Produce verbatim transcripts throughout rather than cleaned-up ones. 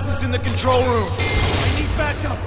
presence in the control room. I need backup.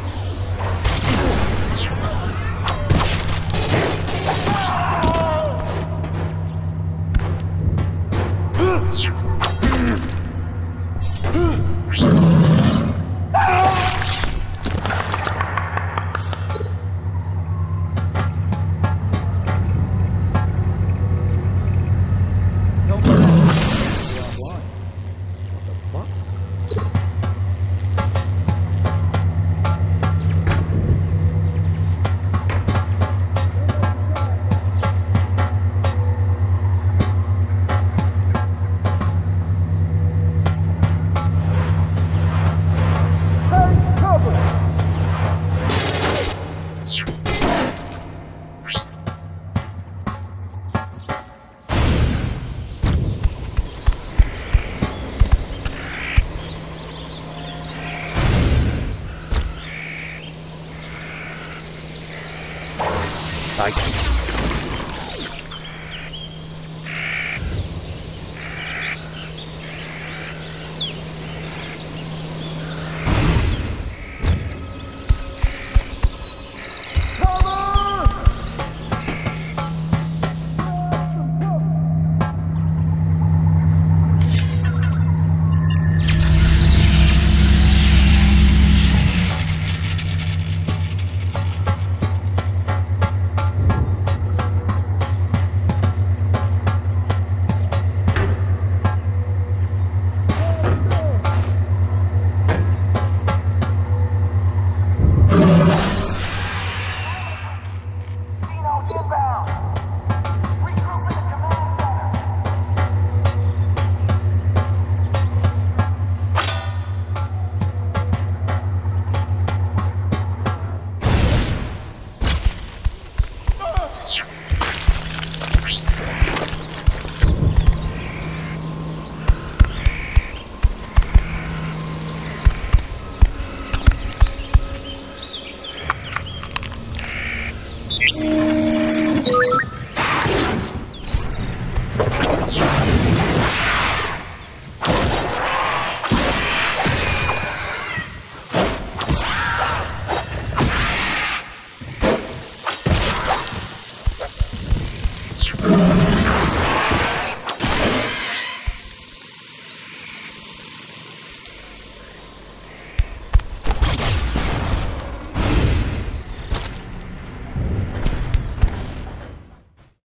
I